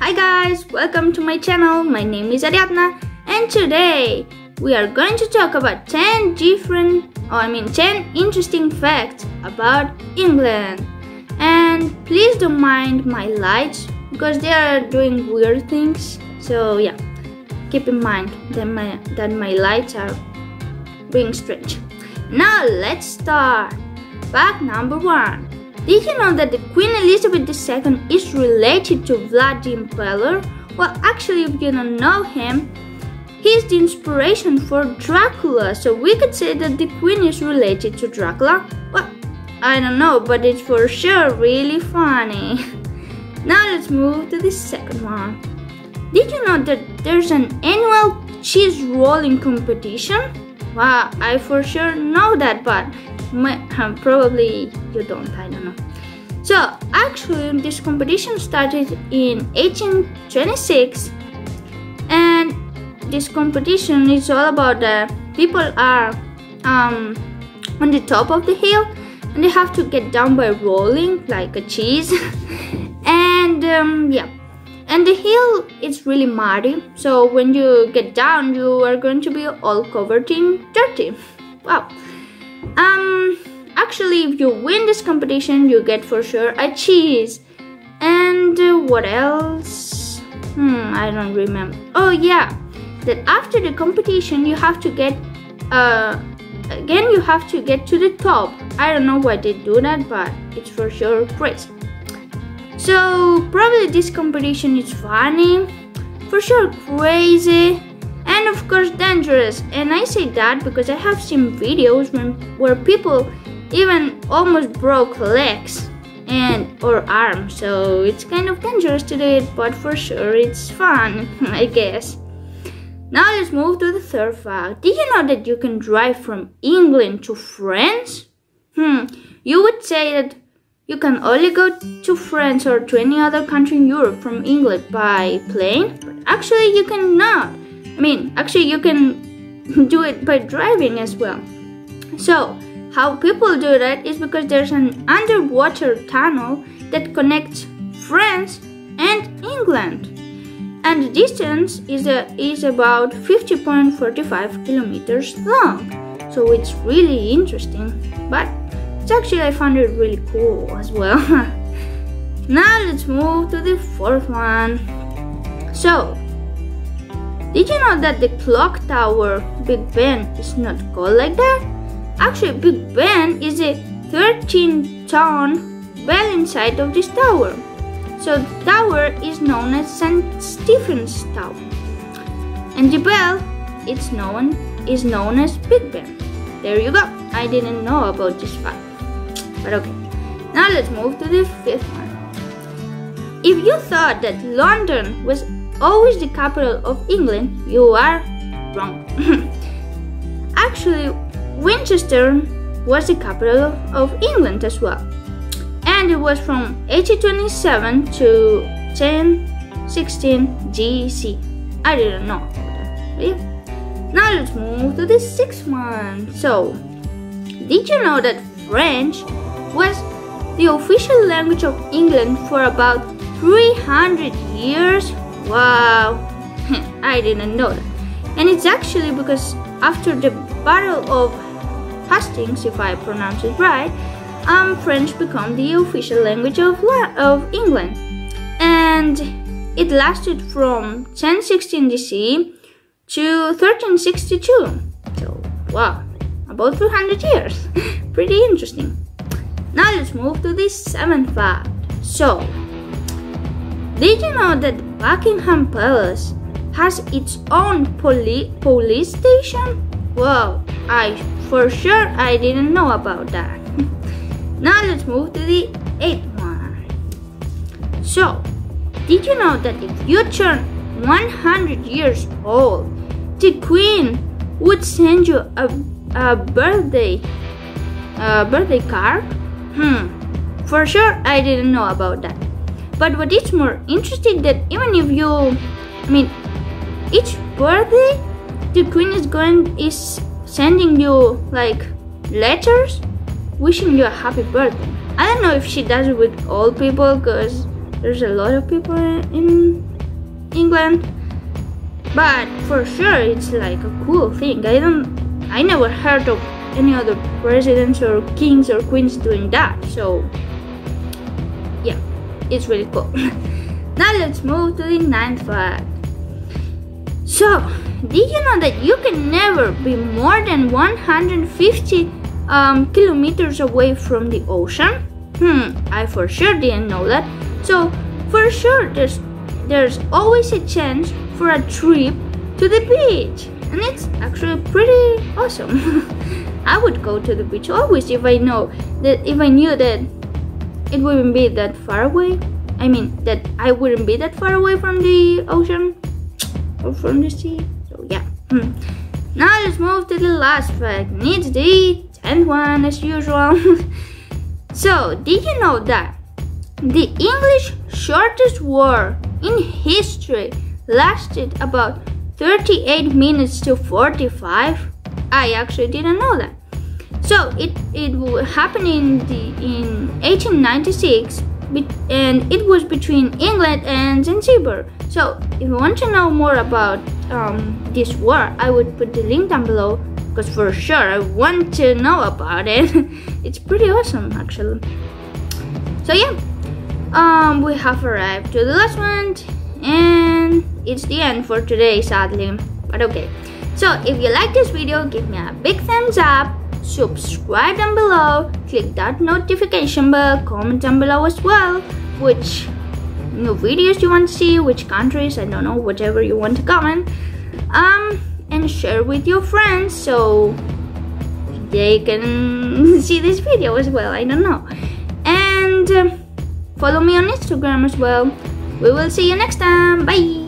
Hi guys, welcome to my channel. My name is Ariadna and today we are going to talk about 10 interesting facts about England. And please don't mind my lights because they are doing weird things. So yeah, keep in mind that my lights are being strange. Now let's start. Fact number 1. Did you know that the Queen Elizabeth II is related to Vlad the Impaler? Well, actually, if you don't know him, he's the inspiration for Dracula, so we could say that the Queen is related to Dracula. Well, I don't know, but it's for sure really funny. Now let's move to the second one. Did you know that there's an annual cheese rolling competition? Wow, I for sure know that, but probably you don't, I don't know. So actually this competition started in 1826, and this competition is all about the people are on the top of the hill and they have to get down by rolling like a cheese. And yeah, and the hill is really muddy, so when you get down you are going to be all covered in dirty. Wow. Actually, if you win this competition, you get for sure a cheese. And what else? I don't remember. Oh yeah, that after the competition you have to get, you have to get to the top. I don't know why they do that, but it's for sure crazy. So probably this competition is funny, for sure crazy, and of course dangerous. And I say that because I have seen videos where people even almost broke legs or arms, so it's kind of dangerous to do it, but for sure it's fun, I guess. Now let's move to the third fact. Did you know that you can drive from England to France? You would say that you can only go to France or to any other country in Europe from England by plane, but actually you cannot. You can do it by driving as well. So, how people do that is because there's an underwater tunnel that connects France and England. And the distance is about 50.45 kilometers long. So it's really interesting, but it's actually, I found it really cool as well. Now let's move to the fourth one. So, did you know that the clock tower Big Ben is not called like that? Actually, Big Ben is a 13-ton bell inside of this tower. So the tower is known as St. Stephen's Tower. And the bell is known as Big Ben. There you go. I didn't know about this fact, but okay. Now let's move to the fifth one. If you thought that London was always the capital of England, you are wrong. Actually, Winchester was the capital of England as well, and it was from 1827 to 1016 GC. I didn't know that. Yeah. Now let's move to the sixth one. So, did you know that French was the official language of England for about 300 years? Wow, I didn't know that. And it's actually because after the Battle of Hastings, if I pronounce it right, French became the official language of England. And it lasted from 1016 DC to 1362. So, wow, about 300 years. Pretty interesting. Now let's move to the seventh fact. So, did you know that Buckingham Palace has its own police station? Wow, I didn't know about that. Now let's move to the eighth one. So, did you know that if you turn 100 years old, the Queen would send you a birthday card? For sure I didn't know about that. But what is more interesting that even if you, each birthday, the Queen is sending you like letters wishing you a happy birthday. I don't know if she does it with all people because there's a lot of people in England, but for sure it's like a cool thing. I never heard of any other presidents or kings or queens doing that, so yeah, it's really cool. Now let's move to the 9th fact. So, did you know that you can never be more than 150 kilometers away from the ocean? I for sure didn't know that. So, for sure there's always a chance for a trip to the beach, and it's actually pretty awesome. I would go to the beach always if I knew that it wouldn't be that far away. I mean, that I wouldn't be that far away from the ocean or from the sea. So yeah. Now let's move to the last fact. It's the 10th one as usual. So, did you know that the English shortest war in history lasted about 38 minutes to 45? I actually didn't know that. So it happened in 1896, and it was between England and Zanzibar. So if you want to know more about this war, I would put the link down below, because for sure I want to know about it. It's pretty awesome actually. So yeah, we have arrived to the last one, and it's the end for today, sadly, but okay. So if you like this video, give me a big thumbs up, subscribe down below, click that notification bell, comment down below as well which new videos you want to see, which countries, I don't know, whatever you want to comment, and share with your friends so they can see this video as well, I don't know. And follow me on Instagram as well. We will see you next time. Bye.